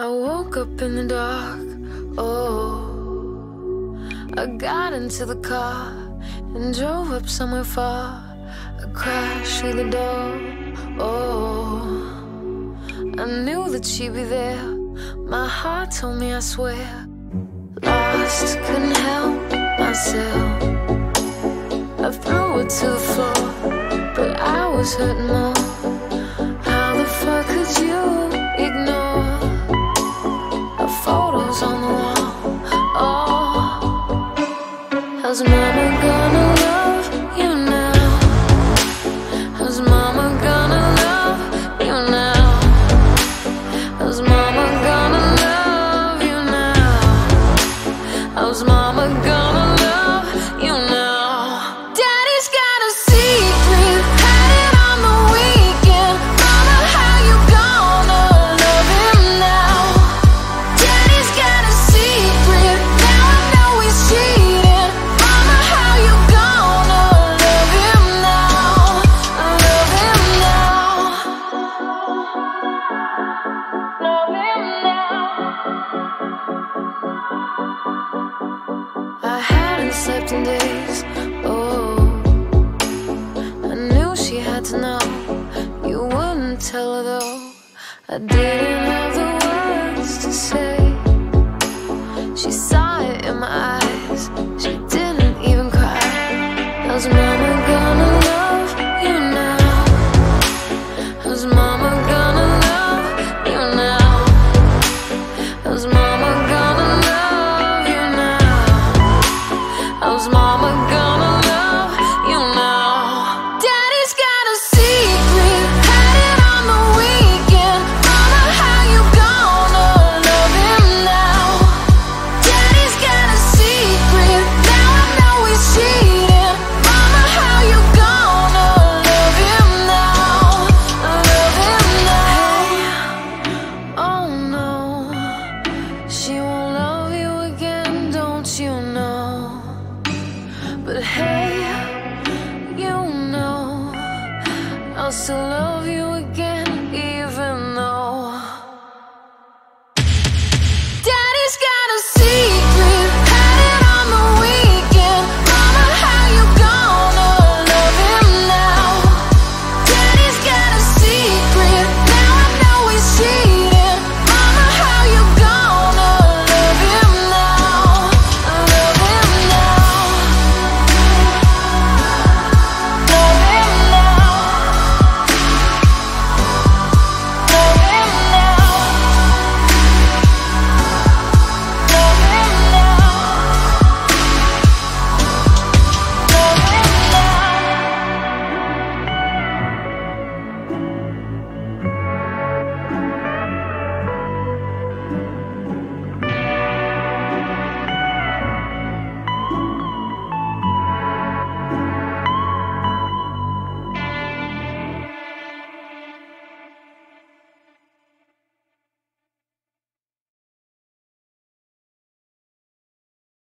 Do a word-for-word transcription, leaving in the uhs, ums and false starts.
I woke up in the dark, oh, I got into the car and drove up somewhere far. I crashed through the door, oh, I knew that she'd be there. My heart told me, I swear. Lost, couldn't help myself, I threw it to the floor, but I was hurting more. How the fuck could you ignore photos on the wall? Oh, how's mama gonna love you now? How's mama gonna love you now? How's mama gonna love you now? How's mama gonna love you now? Daddy's got a secret, had it on the weekend. Mama, how you gonna love him now? I hadn't slept in days, oh, I knew she had to know. You wouldn't tell her though, I didn't have the words to say. She saw it in my eyes, she